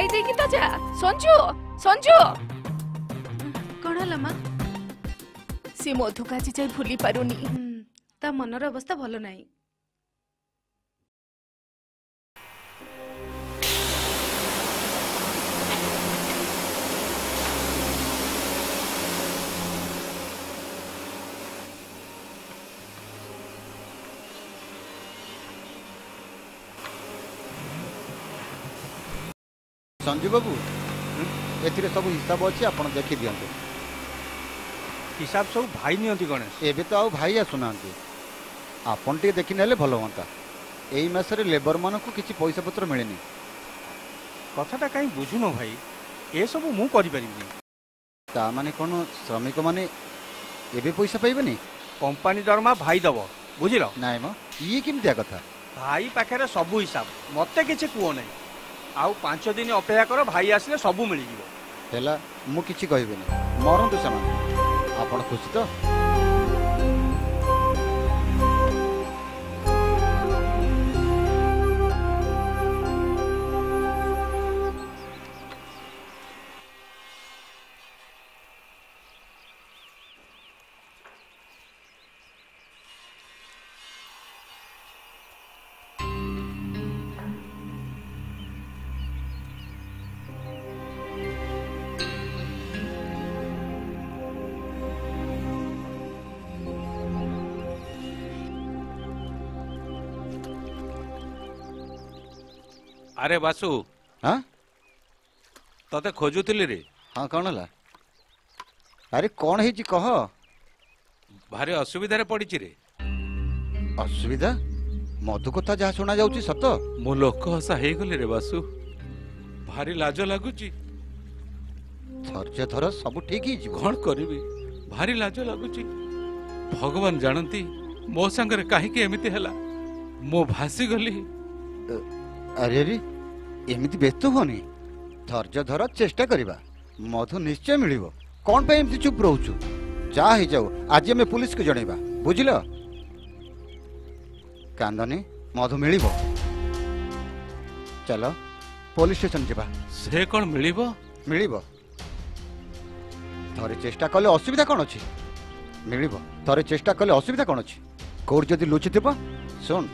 ಕಾಯ್ದೆಗಿ ತಜ ಸಂಜು ಸಂಜು ಕಣಲಮ್ಮ ಸಿ ಮೋಧು ಕಾಚಿ ಜೈ ಭುಲಿ ಪರುನಿ ता मनर अवस्था भलो नाही संजीव बाबू एथिरे सब हिसाब अच्छी आप देखी दिखते हिसाब सब भाई नियंती गणेश एवं तो आई आसुना आपन टे देखी ना भल हाँ यही मसरे लेबर मान को किसी पैसा पत्र मिलनी कथाटा कहीं बुझुन भाई ये सब मुझे कौन श्रमिक माने एबे पैसा पाइबे कंपानी दरमा भाई दब बुझल ना म ये किमतिया कथा भाई पाखे सब हिसाब मत किसी कह ना आउ 5 दिन अपेक्षा कर भाई आसिले सब मिल जाए मुझे कहबे मरतु से आप खुशी तो अरे बासु हाँ तोते खोजुली रे हाँ कौन है अरे कौन है जी कह भारी असुविधार पड़ी रे असुविधा मधु कथा जहाँ शुणा जाऊँ सत मो लोक हसा हो गली रे बासु भारी लाज लगुच धर्य धर सब ठीक कौन करी भारी लाज लगुच भगवान जानती मो सांगे कहीं एमती है मो भासी गली अरे अरे एमती व्यस्त होनी धैर्य धर चेष्टा करवा मधु निश्चय मिल कौन पे एमती चुप रोचु जाओ जाओ आज आम पुलिस को जनवा बुझल कांदनी मधु मिल चलो पुलिस स्टेशन जावा से कौन मिल थे चेष्टा कले असुविधा कौन अच्छी मिल थे चेष्टा कले असुविधा कौन अच्छी कोर्ट जदि लुचि थो शुण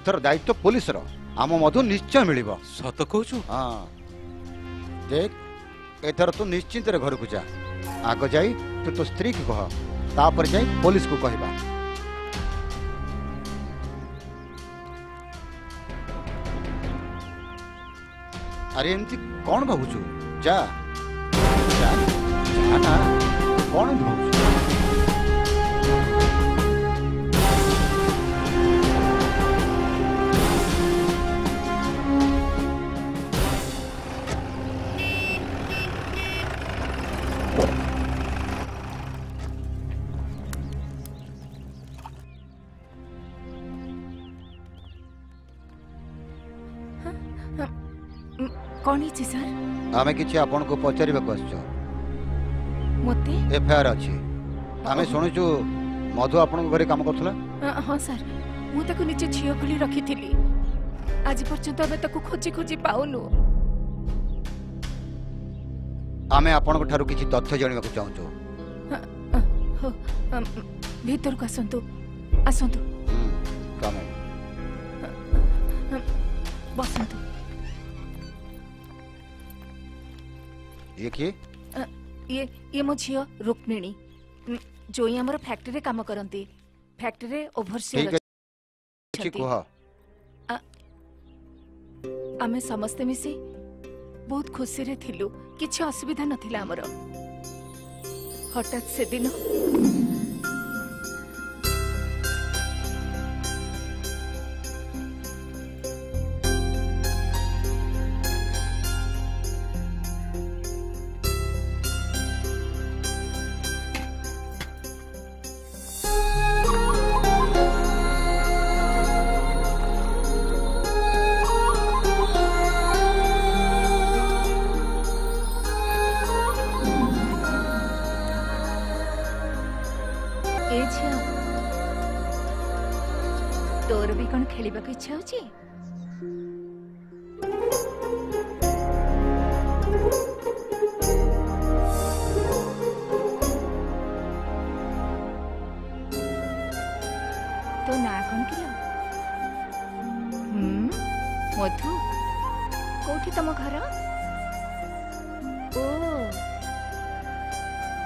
एथर दायित्व पुलिस र आम मधु निश्चय मिल सत कहू हाँ देख एथर तू निश्चिंत घर को जा आग जा तू तो स्त्री को कह तापर जा पुलिस को कहवा अरे एमती कौन भावुचु जा ना कौन भावुचु आमे किछि आपन को पचारिबा क्वेश्चन मोते एफआईआर अछि आमे सुनु जो मधु आपन घरे काम करथला हां सर मु ताको नीचे छियो खुली रखी थिली आज पर्यंत अबे ताको खोजी खोजी पाउनु आमे आपन को थारु किछि तथ्य जानिबा को चाहू जो भीतर को असंतु काम बसंतु ये मो झील रुक्मिणी जो ही आमर फैक्ट्री काम करती फैक्ट्री ओभरसीयर आमे समस्ते मिसी बहुत खुशी रे थिलु किछ असुविधा नथिला आमर हठात से दिन खेल इच्छा हो ना कौन किलो मधु कौटी तुम घर ओ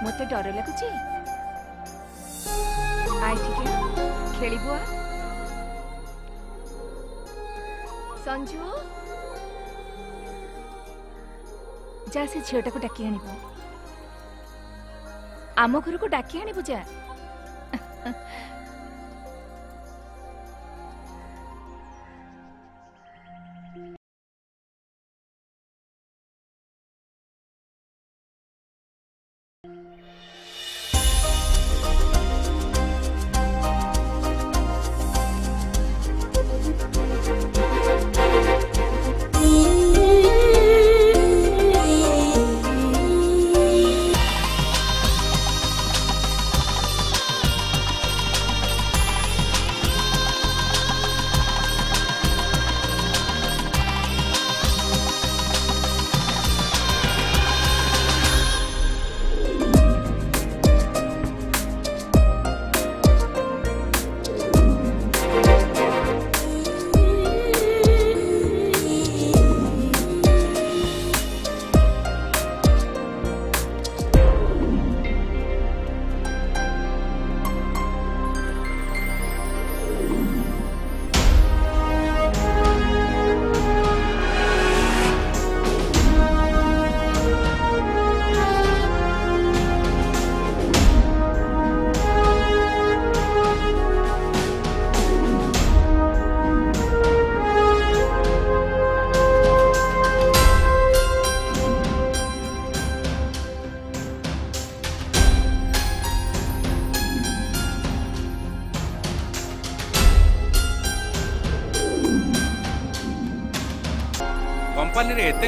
मत डर लगुच खेलबु आ संजू जा से झीटा को डाक आम घर को डाक आनबू जा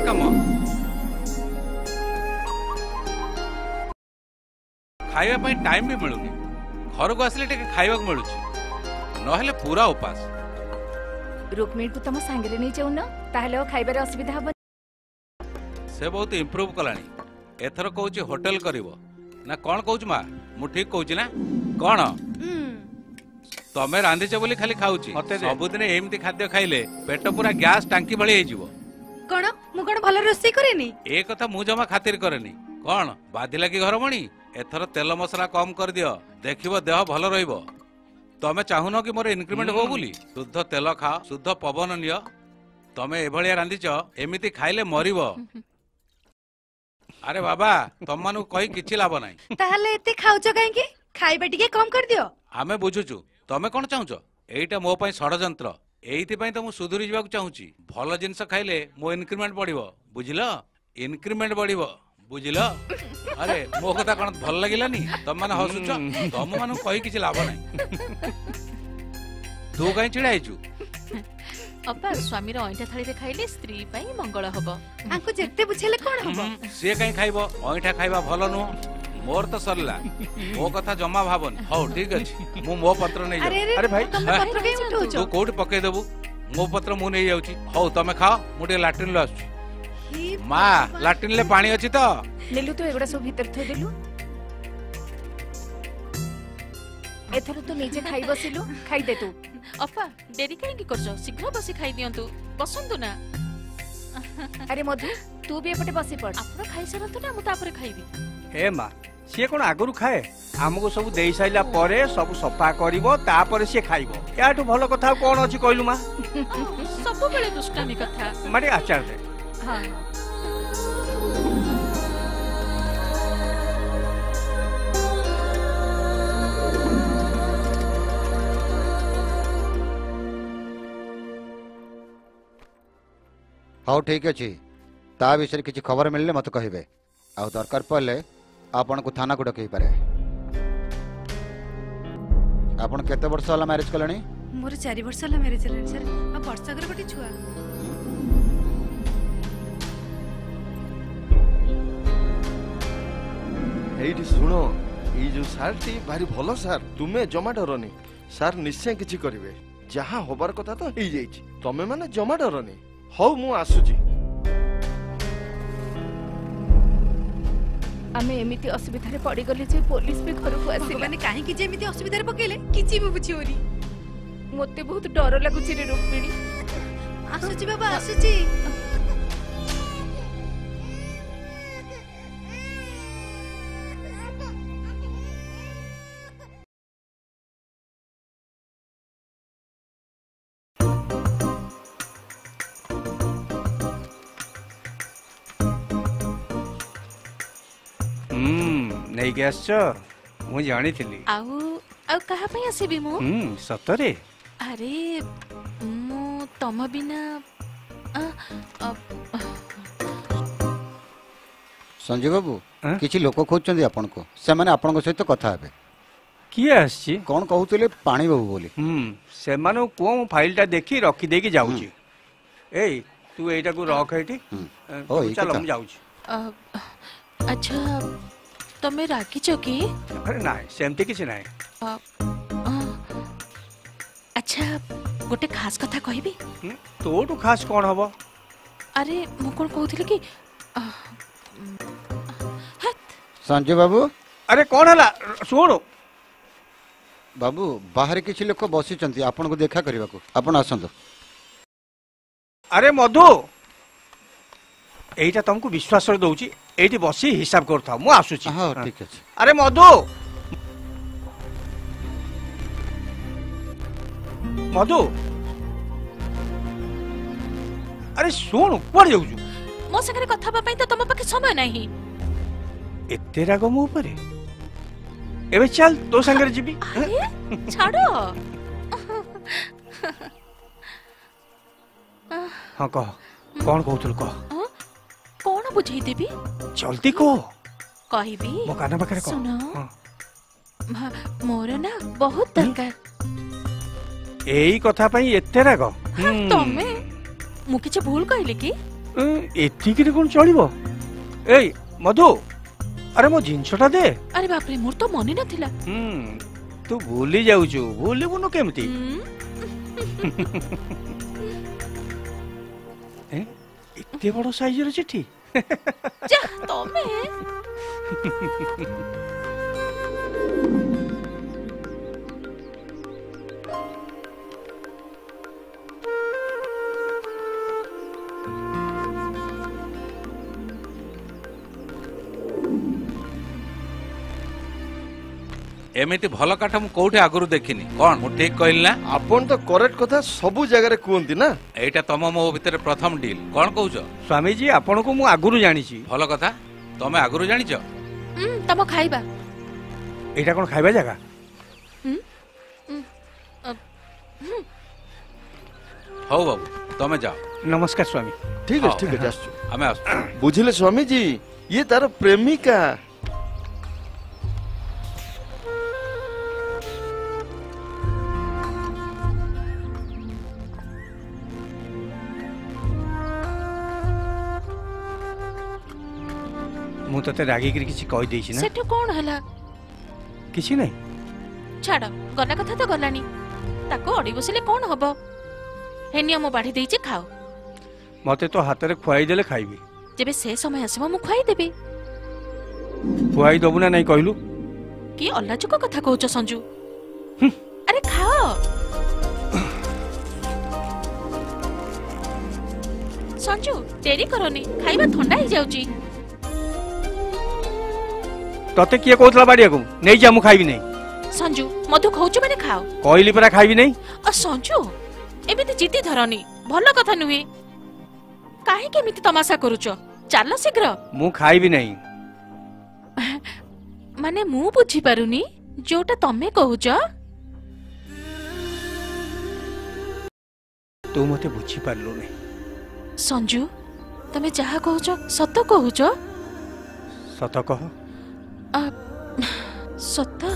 कम खाइबा टाइम भी मिलूनी घर को आसिले खाइबा मिलू ना पूरा उपास रुक्मिणी को तुम सांगे नहीं जाऊ ना खाइबार असुविधा हम से बहुत इंप्रूव कलानी एथर कहूँ होटल करिवो ना कौन कहूँ माँ मु ठीक कहूँ ना कौन तमें रांधिच बोली खाली खाऊची सबुदिन एमती खाद्य खाइले पेट पूरा गैस टांकी भाई रोसे ए कथा जमा खातिर करेनी कौन बाधिला कि घरमणी एथर तेल मसला कम कर दियो देखिबो देह भल रहिबो तमे चाहुनो कि मोर इनक्रीमेंट हो बोली शुद्ध तेल खा शुद्ध पवन नियो तमे ए भलिया रांधिच एमिति खाइले मरिबो अरे बाबा तुम मानु कोई किछि लाभ नाही ताहले एते खाउचो काहे कि खाइबे टिके कम कर दियो हमें बुझुचु तमे कोन चाहुचो एटा मो पई षडयंत्र एइथिपई तो मु सुधुरी जीवाक चाहूची भल जिनस खाइले मो इनक्रीमेंट बढ़िबो बुझिलो इनक्रीमेंट बढ़िबो बुझिलो अरे मो कथा कोन भल लागिलानी तुम माने हसुच तुम माने कोई किछ लाभ नै तू काई चिड़ाइचू अप्पा स्वामी रो ओइठा थाली रे खाइले स्त्री पई मंगल होबो आंको जेते बुझेले कोन होबो से काई खाइबो ओइठा खाइबा भल नु मोर तो सरला वो कथा जमा भावन हाउ ठीक अछि मु मो पत्र नै जाऊ अरे भाई तुम पत्र के उठो तो कोड पके देबू मो पत्र मु नै जाऊची हाउ तमे खाओ मुटे लैट्रिन लो आछु मां लैट्रिन ले पानी अछि तो लेलु तो एगुडा सब भीतर थो देलु एथरो तो नीचे खाइ बसिलु खाइ दे तू अप्पा देरी काहे की करजो शीघ्र बसी खाइ दियौ तू पसंद ना अरे मधु तू भी एपटे बसी पड़ आपन खाइ सर तो ना मु तापर खाइबी हे मां सी कौन आगुरी खाए आमको सब दे सारा सब सफा कर सी खाइब या भल कथा कौन अच्छी कहलु माँ सब दुष्टामी कथा मारे आचार दे हाँ। हाँ ठीक अच्छे ता विषय किसी खबर मिलने मत कहे आ दरकार पड़े आपन को थाना को डकई पारे आपन केते वर्ष होला मैरिज कलनी मोर 4 वर्ष होला मैरिज कलनी सर आ वर्ष अगर बटी छुआ एडी सुनो ई जो सारती भारी भलो सर तुमे जमा डरनी सर निश्चय किछि करिवे जहां होबार कथा तो हे जाईछि तमे माने जमा डरनी हौ मु आसुजी आमे एमिति असुविधा रे पड़ी गली जे पुलिस पे घर को आसी माने काहे कि जे एमिति असुविधा रे पकेले किछि भी बुझियोरी मोते बहुत डर लगुच रे रुक्मिणी। आसुची बाबा आसुची। नहीं गैस छ मु जानि थिली आउ आउ कहा पई आसीबी मु सतरे। अरे मु तम बिना संजय बाबू किछि लोक खोजचंदी आपन को से माने आपन को सहित कथा हेबे की आछि कोन कहउतले पाणी बाबू बोली से माने को मु फाइल टा देखि रखी दे के जाउ छी। ए तू एटा को रख हेठी चल हम जाउ छी। अच्छा तमे राखी चकी? अरे नाय सेमते किछ नाय। अच्छा गोटे खास कथा कहबी? तोटू खास कोन हबो? अरे मु कोन कहथिले कि संजय बाबू। अरे कोन हला सुनो बाबू बाहर किछ लोक बसी चंती आपन को देखा करबा को आपन आसंतो। अरे मधु एटा तुमको विश्वास रे दउची एटी बसी हिसाब करता मु आसुची। हां ठीक अछि। अरे मधु मधु अरे सुन ऊपर जाउ जो मो संगे कथा बापै त तम पके समय नाही एते राग मु ऊपर एबे चल तो संगे जीबी छाड़ो। हां कह कोन कहतल कह बुझाई देबी चलती को कहिबी मो काना बकरे को सुनो। हां मोर ना बहुत दरकार एई कथा पई एते राग तमे मु किछ भूल कहले की एथि कि कोन चलिबो। एई मधु अरे मो जिंसटा दे। अरे बाप रे मोर तो मने न थिला। तू भूली जाउ छु भूलिबो न केमती। ए एते बडो साइज रे चिठी जा तमे एमेति भल काठ मु कोठे आगरु देखिनी कोन मु ठीक कहली ना आपन तो करेक्ट कथा सब जगह रे कुंती ना एटा तम मो भीतर प्रथम डील कोन कहउछो स्वामी जी आपन को मु आगरु जानि छी भल कथा तमे आगरु जानि छ तम खाइबा एटा कोन खाइबा जगह हो बाबू तमे जाओ। नमस्कार स्वामी। ठीक है हमें बुझिले स्वामी जी ये तार प्रेमिका मु तते रागी कर किछि कहि दैछि ना सेठो कोन हला किछि नै छाड़ गला कथा तो गलानी ताको अडी बसिले कोन हबो हे नियम बाढी दैछि खाओ मते तो हातरे खुआई देले खाइबी जेबे से समय आसीबो मु खुआई देबी खुआई दबु ना नै कहिलु की अल्लाह चुको कथा कहउछ संजू। अरे खाओ संजू देरी करोनी खाइबा ठंडा ही जाउची तते किए कहतला बाडिया को नै जा मु खाइबी नै संजू मधु खौछु माने खाओ कहली परा खाइबी नै अ संजू एबिते जीती धरनी भलो कथा नुहे काहे के मिति तमाशा करूचो चाल शीघ्र मु खाइबी नै माने मु बुझी पारुनी जोटा तमे कहूचो तू मते बुझी पारलो नै संजू तमे जहा कहूचो सत कहूचो सत कह सत्ता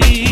बड़ी